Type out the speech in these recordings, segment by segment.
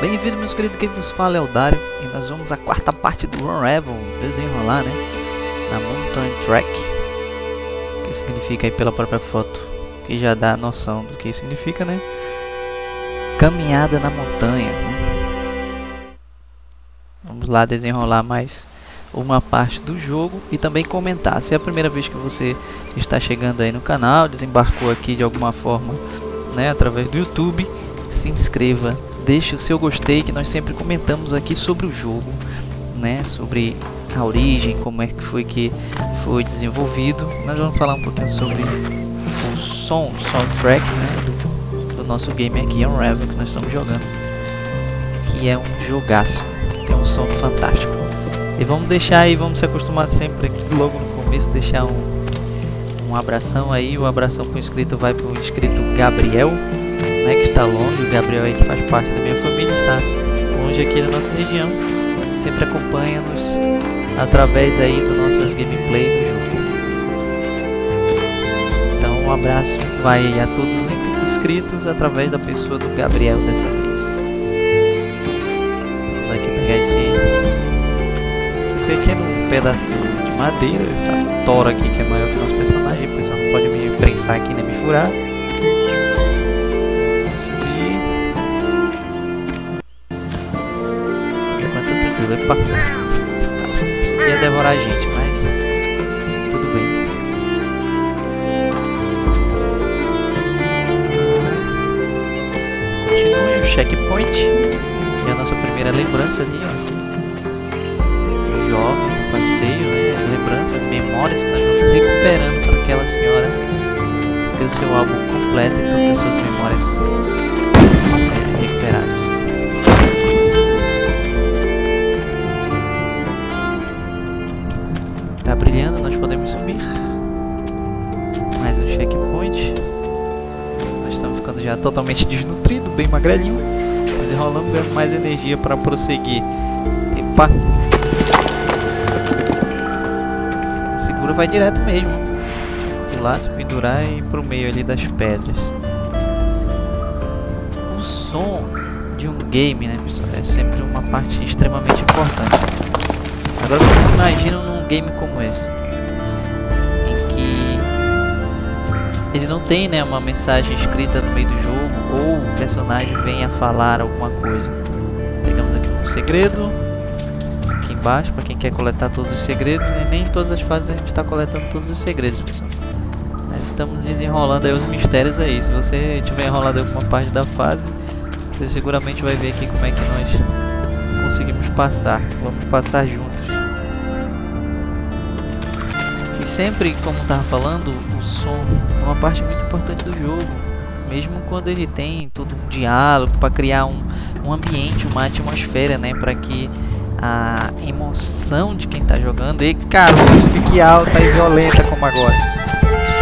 Bem-vindo, meus queridos, quem vos fala é o Dário, e nós vamos à quarta parte do Unravel, desenrolar, né, na Mountain Trek, que significa aí pela própria foto, que já dá a noção do que significa, né, caminhada na montanha, né? Vamos lá desenrolar mais uma parte do jogo e também comentar. Se é a primeira vez que você está chegando aí no canal, desembarcou aqui de alguma forma, né, através do YouTube, se inscreva, deixe o seu gostei, que nós sempre comentamos aqui sobre o jogo, né, sobre a origem, como é que foi desenvolvido. Nós vamos falar um pouquinho sobre o soundtrack, né, do nosso game aqui, Unravel, que nós estamos jogando, que é um jogaço, tem um som fantástico. E vamos deixar aí, vamos se acostumar sempre aqui logo no começo, deixar um abração aí. O abração para o inscrito vai para o inscrito Gabriel, né, que está longe. O Gabriel aí que faz parte da minha família, está longe aqui da nossa região, sempre acompanha-nos através aí das nossas gameplays do jogo. Então um abraço vai a todos os inscritos através da pessoa do Gabriel dessa vez. Vamos aqui pegar esse pequeno pedacinho de madeira, essa tora aqui que é maior que o nosso personagem, o pessoal não pode me prensar aqui nem me furar. Vamos subir. Agora tá tranquilo, epa. Isso aqui ia devorar a gente, mas tudo bem. Continue o checkpoint, que é a nossa primeira lembrança ali, ó. Passeio, né? As lembranças, as memórias que nós vamos recuperando para aquela senhora ter o seu álbum completo e todas as suas memórias recuperadas. Tá brilhando, nós podemos subir. Mais um checkpoint. Nós estamos ficando já totalmente desnutrido, bem magrelinho. Mas enrolamos, ganhamos mais energia para prosseguir. Epa! Vai direto mesmo, e lá se pendurar e ir pro meio ali das pedras. O som de um game, né, pessoal, é sempre uma parte extremamente importante. Agora vocês imaginam num game como esse, em que ele não tem, né, uma mensagem escrita no meio do jogo, ou o personagem vem a falar alguma coisa. Pegamos aqui um segredo embaixo para quem quer coletar todos os segredos, e nem em todas as fases a gente está coletando todos os segredos, pessoal. Nós estamos desenrolando aí os mistérios aí. Se você tiver enrolado alguma parte da fase, você seguramente vai ver aqui como é que nós conseguimos passar. Vamos passar juntos. E sempre, como estava falando, o som é uma parte muito importante do jogo, mesmo quando ele tem todo um diálogo para criar um ambiente, uma atmosfera, né, para que a emoção de quem tá jogando e, cara, fique alta e violenta como agora.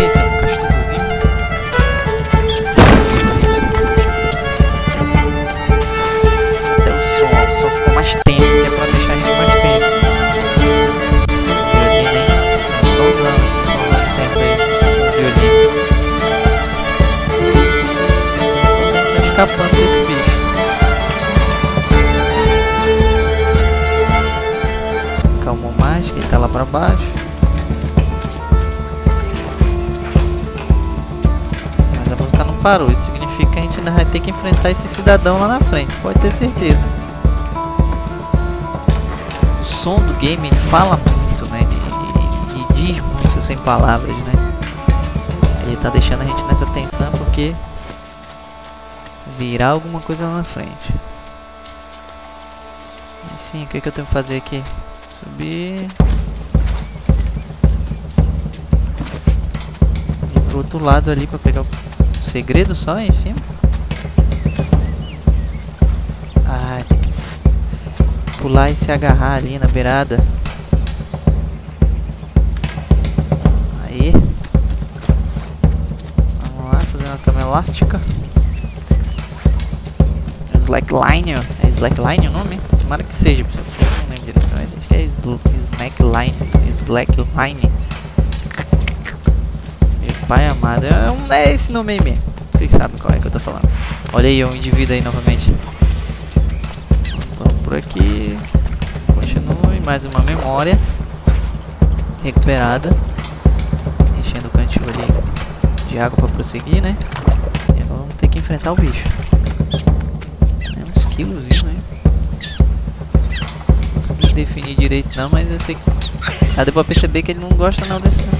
Esse é um castorzinho. Até o som ficou mais tenso, que é pra deixar a gente mais tenso. Violino, hein? Um somzão, esse som mais tenso aí. Violino. Tô escapando desse bicho. Que ele tá lá pra baixo, mas a música não parou. Isso significa que a gente ainda vai ter que enfrentar esse cidadão lá na frente, pode ter certeza. O som do game, ele fala muito, né, e diz muito sem palavras, né. Ele tá deixando a gente nessa tensão porque virá alguma coisa lá na frente. E sim, o que eu tenho que fazer aqui? Subir e pro outro lado ali para pegar o segredo só aí em cima. Ah, tem que pular e se agarrar ali na beirada. Aí vamos lá, fazer uma cama elástica. Slackline, é slackline o nome? Tomara que seja, pessoal. Slackline. Meu pai amado, é esse nome aí mesmo. Vocês sabem qual é que eu tô falando. Olha aí, um indivíduo aí novamente. por aqui. Continue, mais uma memória recuperada. Enchendo o cantinho ali de água para prosseguir, né? E agora vamos ter que enfrentar o bicho. É uns quilos isso, né? Não consegui definir direito não, mas eu sei que... Ah, deu pra perceber que ele não gosta não dessa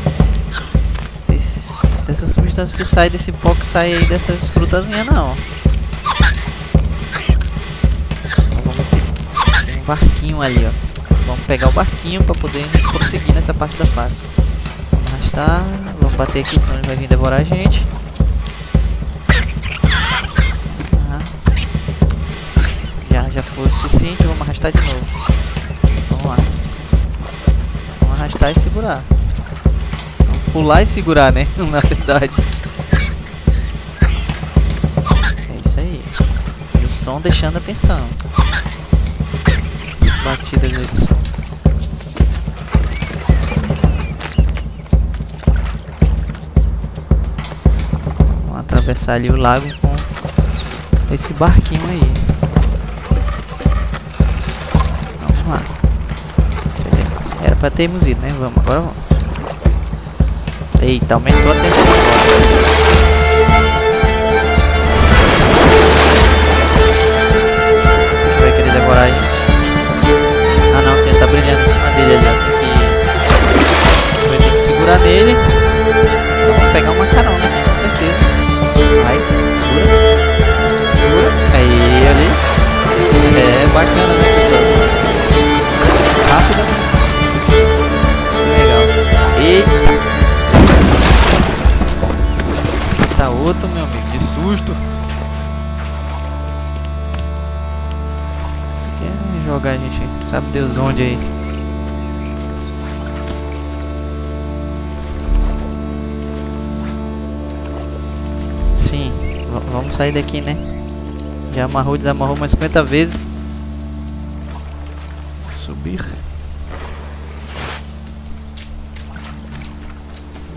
substância que sai desse pó, que sai aí dessas frutazinhas não. Barquinho ali, ó. Vamos pegar o barquinho para poder prosseguir nessa parte da fase. Vamos arrastar, vamos bater aqui, senão ele vai vir devorar a gente. Ah. Já foi o suficiente, vamos arrastar de novo. Vamos lá. Vamos arrastar e segurar. Vamos pular e segurar, né? Na verdade. É isso aí. E o som deixando atenção. Batidas do som. Vamos atravessar ali o lago com esse barquinho aí. Vamos lá. Quer dizer, era pra termos ido, né? Vamos, agora vamos. Eita, aumentou a tensão. Esse bicho vai querer devorar a gente. Ah não, tem que tá brilhando em cima dele ali, ó. Vai ter que segurar nele. Então, vamos pegar uma carona, né? Com certeza. Vai, segura. Segura. Aí, ali. É bacana, né, pessoal? Rápido. Legal. Eita. Tá outro, meu amigo. Que susto. Jogar a gente, sabe Deus onde aí. Sim, vamos sair daqui, né? Já amarrou, desamarrou umas 50 vezes. Subir.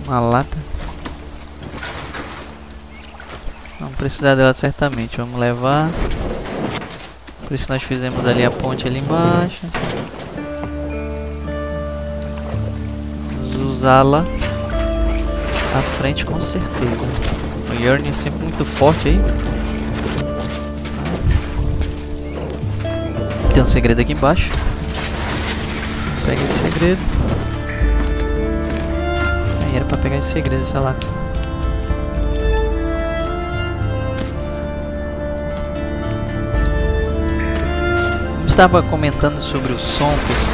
Uma lata. Vamos precisar dela certamente, vamos levar. Por isso nós fizemos ali a ponte ali embaixo. Vamos usá-la à frente com certeza. O Yarny é sempre muito forte aí. Tem um segredo aqui embaixo. Pega esse segredo. Aí era pra pegar esse segredo, essa lata. Estava comentando sobre o som, pessoal.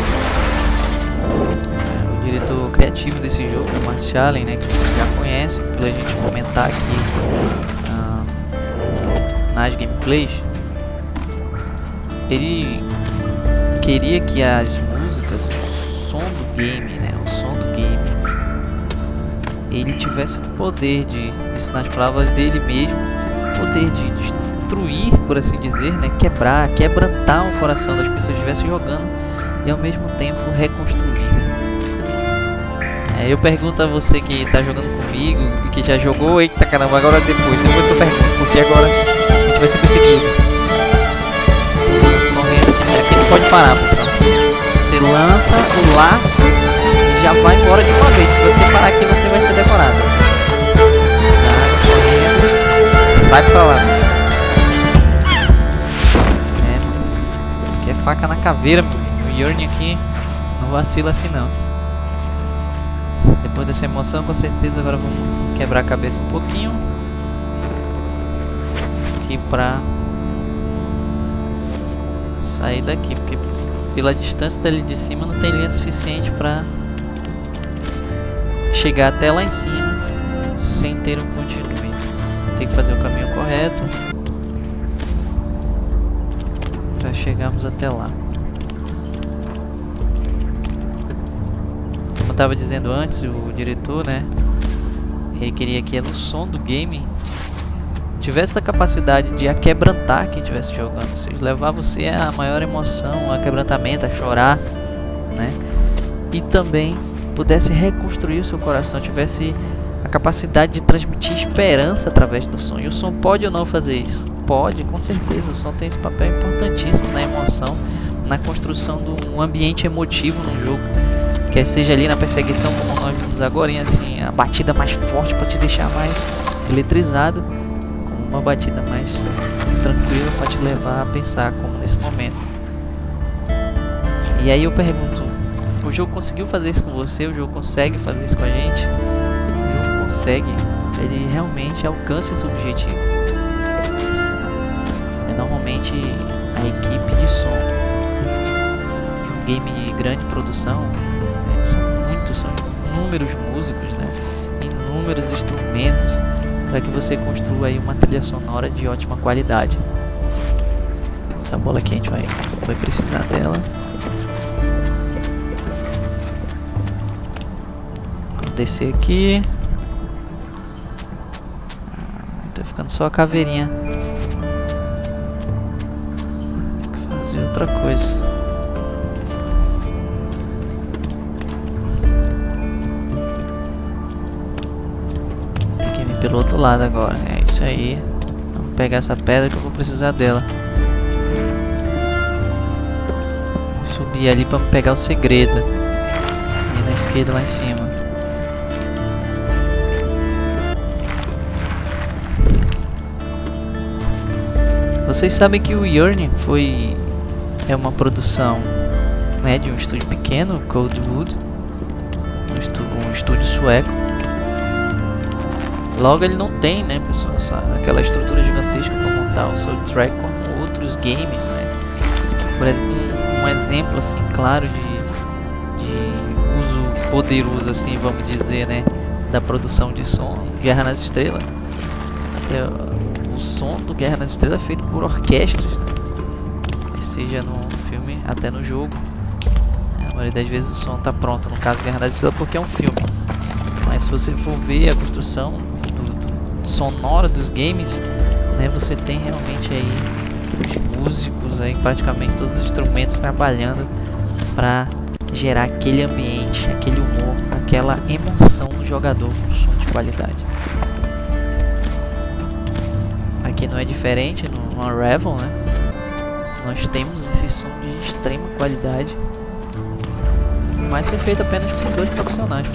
O diretor criativo desse jogo, o Marshall, né, que vocês já conhecem, pela gente comentar aqui nas gameplays. Ele queria que as músicas, o som do game, né, o som do game, ele tivesse o poder de, isso nas palavras dele mesmo, poder de destruir, por assim dizer, né, quebrar, quebrantar o coração das pessoas que estivessem jogando e ao mesmo tempo reconstruir. É, eu pergunto a você que está jogando comigo e que já jogou, eita caramba, agora depois que eu pergunto, porque agora a gente vai ser perseguido. Correndo aqui, não pode parar, pessoal. Você lança o laço e já vai embora de uma vez. Se você parar aqui, você vai ser devorado. Tá, sai pra lá. Faca na caveira, o Yarny aqui não vacila assim não. Depois dessa emoção, com certeza agora vamos quebrar a cabeça um pouquinho aqui pra sair daqui, porque pela distância dali de cima não tem linha suficiente pra chegar até lá em cima sem ter um continue. Tem que fazer o caminho correto. Chegamos até lá. Como eu estava dizendo antes, o diretor, né, ele queria que no som do game tivesse a capacidade de a quebrantar quem estivesse jogando, ou seja, levar você a maior emoção, a quebrantamento, a chorar, né, e também pudesse reconstruir o seu coração, tivesse a capacidade de transmitir esperança através do som. E o som pode ou não fazer isso? Pode, com certeza, o som tem esse papel importantíssimo na emoção, na construção de um ambiente emotivo no jogo. Quer seja ali na perseguição, como nós vimos agora, e assim, a batida mais forte para te deixar mais eletrizado, com uma batida mais tranquila para te levar a pensar, como nesse momento. E aí eu pergunto, o jogo conseguiu fazer isso com você? O jogo consegue fazer isso com a gente? O jogo consegue, ele realmente alcança esse objetivo. É normalmente a equipe de som de um game de grande produção, são inúmeros músicos, né? Inúmeros instrumentos para que você construa aí uma trilha sonora de ótima qualidade. Essa bola aqui a gente vai precisar dela. Vou descer aqui. Tá ficando só a caveirinha. Tem que fazer outra coisa. Pelo outro lado agora, é isso aí. Vamos pegar essa pedra que eu vou precisar dela. Vamos subir ali para pegar o segredo. E na esquerda lá em cima. Vocês sabem que o Yarny é uma produção, né, de um estúdio pequeno, Coldwood, um estúdio sueco. Logo ele não tem, né, pessoal, aquela estrutura gigantesca para montar o soundtrack como outros games, né? Por exemplo, um exemplo assim claro de uso poderoso, assim, vamos dizer, né, da produção de som, Guerra nas Estrelas. Até o som do Guerra nas Estrelas é feito por orquestras, né? Seja no filme até no jogo. A maioria das vezes o som está pronto, no caso Guerra nas Estrelas, porque é um filme. Mas se você for ver a construção sonora dos games, né, você tem realmente aí os músicos aí, praticamente todos os instrumentos trabalhando para gerar aquele ambiente, aquele humor, aquela emoção no jogador com som de qualidade. Aqui não é diferente no Unravel, né? Nós temos esse som de extrema qualidade, mas foi feito apenas por dois profissionais,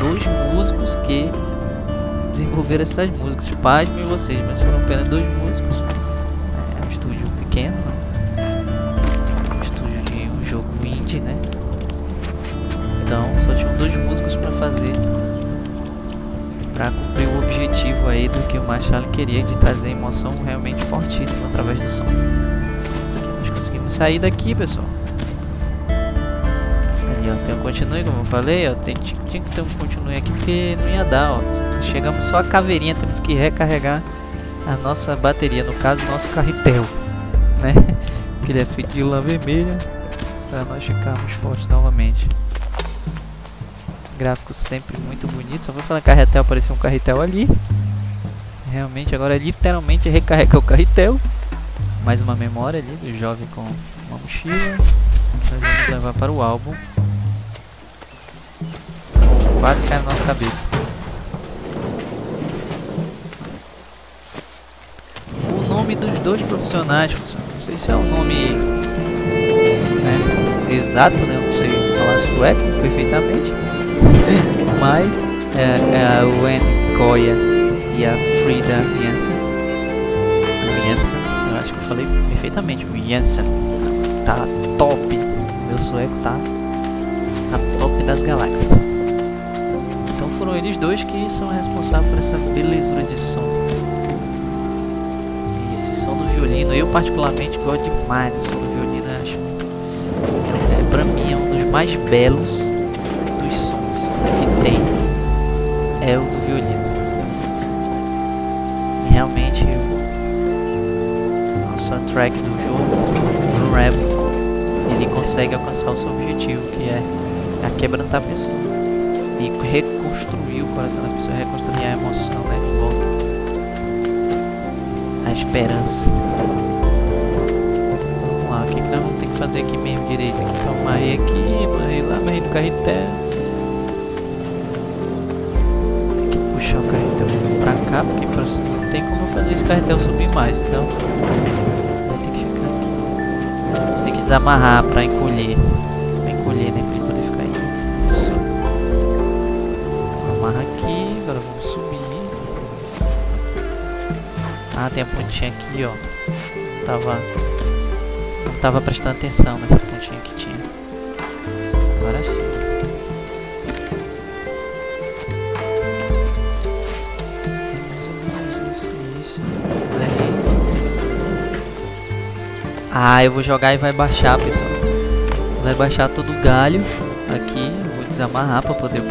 dois músicos que desenvolveram essas músicas. Pasmem vocês, mas foram apenas dois músicos. É um estúdio pequeno, né? Um estúdio de um jogo indie, né? Então só tinham dois músicos para fazer, para cumprir o objetivo aí do que o Marshall queria, de trazer emoção realmente fortíssima através do som. Aqui nós conseguimos sair daqui, pessoal. Tem um continue, como eu falei, ó, tinha que ter um continue aqui porque não ia dar, ó. Chegamos só a caveirinha, temos que recarregar a nossa bateria, no caso o nosso carretel, né? Que ele é feito de lã vermelha, para nós ficarmos fortes novamente. Gráfico sempre muito bonito. Só vou falar carretel, apareceu um carretel ali. Realmente agora literalmente recarrega o carretel. Mais uma memória ali do jovem com uma mochila. Nós vamos levar para o álbum. Quase cai na nossa cabeça. O nome dos dois profissionais, não sei se é o nome, né, exato, né? Não sei falar sueco perfeitamente, mas é o Wayne Goya e a Frida Jansen. Eu acho que eu falei perfeitamente. O Jansen tá top. Meu sueco tá top das galáxias. Foram eles dois que são responsáveis por essa belezura de som. E esse som do violino, eu particularmente gosto demais do som do violino, acho. É, pra mim é um dos mais belos dos sons que tem, é o do violino. E realmente o soundtrack do jogo, do Unravel, ele consegue alcançar o seu objetivo, que é a quebrantar a pessoa e reconstruir o coração da pessoa, reconstruir a emoção, né, de volta, a esperança. Vamos lá, o que nós vamos ter que fazer aqui mesmo direito? Então marrei aqui, marrei lá, marrei no carretel. Tem que puxar o carretel pra cá, porque não tem como fazer esse carretel subir mais, então vai ter que ficar aqui. quis amarrar pra encolher. Pra encolher, né? Pra ele poder ficar aí. Isso. Amarra aqui. Agora vamos subir. Ah, tem a pontinha aqui, ó. Não tava prestando atenção nessa pontinha que tinha. Agora sim. Mais ou menos isso, isso. Ah, eu vou jogar e vai baixar, pessoal. Vai baixar todo o galho aqui. Eu vou desamarrar para poder o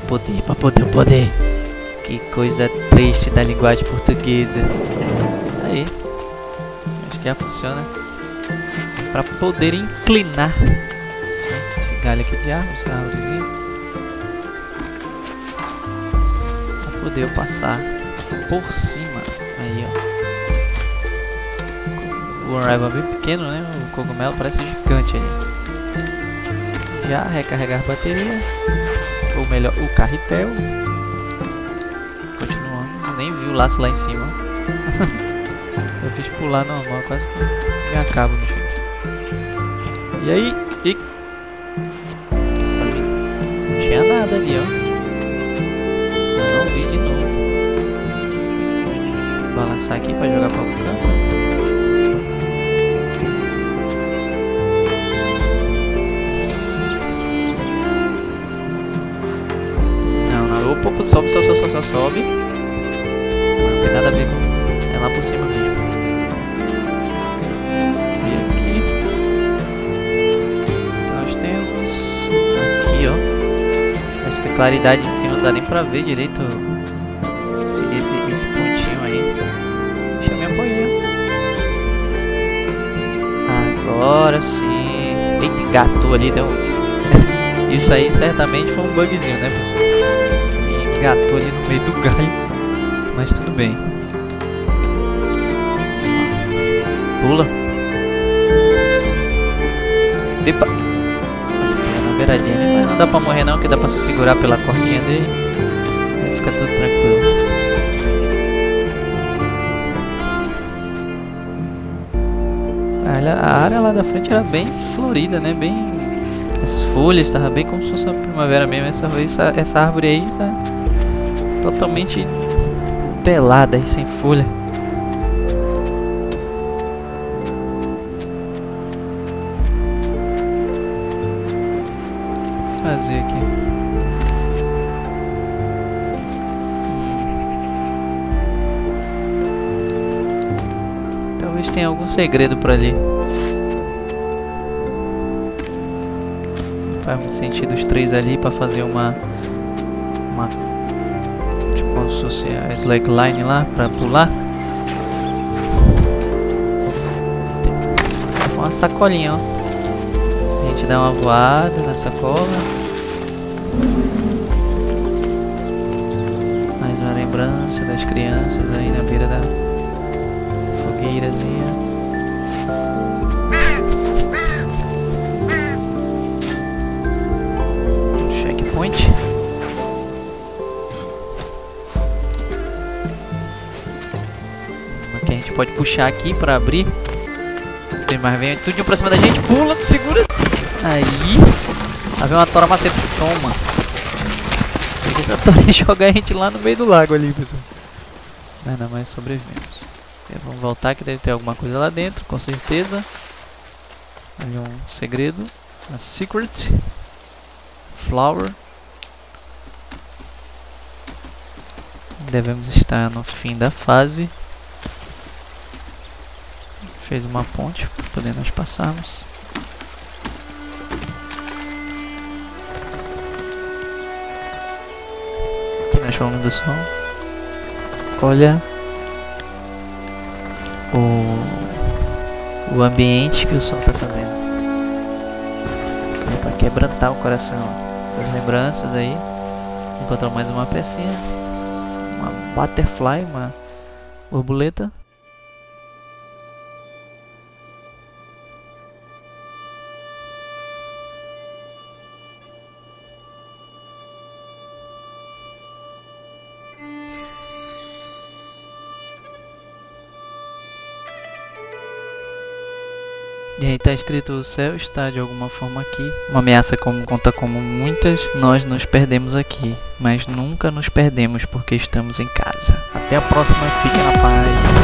poder. Que coisa triste da linguagem portuguesa. Aí. Acho que já funciona. Para poder inclinar esse galho aqui de árvorezinha. Para poder eu passar por cima. Aí, ó. O Unravel é bem pequeno, né? O cogumelo parece gigante ali. Já recarregar a bateria. Ou melhor, o carretel. Continuamos. Nem vi o laço lá em cima. Eu fiz pular normal. Quase que me acabo no jeito. E aí? E... não tinha nada ali, ó. Eu não vi de novo. Vou balançar aqui pra jogar pra algum canto. Opa, sobe. Não tem nada a ver com... é lá por cima mesmo. E aqui nós temos... aqui, ó. Acho que a claridade em cima não dá nem pra ver direito esse pontinho aí. Deixa eu me apoiar. Agora sim. Eita, engatou ali, deu... isso aí certamente foi um bugzinho, né, pessoal? Gato ali no meio do galho, mas tudo bem. Pula. Epa. Na beiradinha ali, mas não dá pra morrer não, que dá pra se segurar pela cordinha dele. Aí fica tudo tranquilo. A área lá da frente era bem florida, né? Bem... as folhas estavam bem como se fosse a primavera mesmo. Essa árvore aí tá... totalmente pelada e sem folha. O que fazer aqui? Talvez tenha algum segredo por ali. Não faz muito sentido os três ali para fazer uma como se fosse a slackline lá pra pular. Tem uma sacolinha, ó. A gente dá uma voada na sacola. Mais uma lembrança das crianças aí na beira da fogueirazinha. Checkpoint. Pode puxar aqui pra abrir. Tem mais, vem tudo pra cima da gente. Pula, segura. Aí. Lá vem uma tora maceta. Toma. Tem que essa tora e jogar a gente lá no meio do lago ali, pessoal. Nada mais, sobrevivemos. Então, vamos voltar que deve ter alguma coisa lá dentro, com certeza. Ali um segredo. A secret. Flower. Devemos estar no fim da fase. Fez uma ponte para poder nós passarmos. Aqui nós vamos do sol. Olha o ambiente que o sol está fazendo. É para quebrantar o coração. As lembranças aí. Encontrou mais uma pecinha. Uma butterfly, uma borboleta. E aí tá escrito: o céu está de alguma forma aqui. Uma ameaça como conta como muitas. Nós nos perdemos aqui, mas nunca nos perdemos porque estamos em casa. Até a próxima, fique na paz.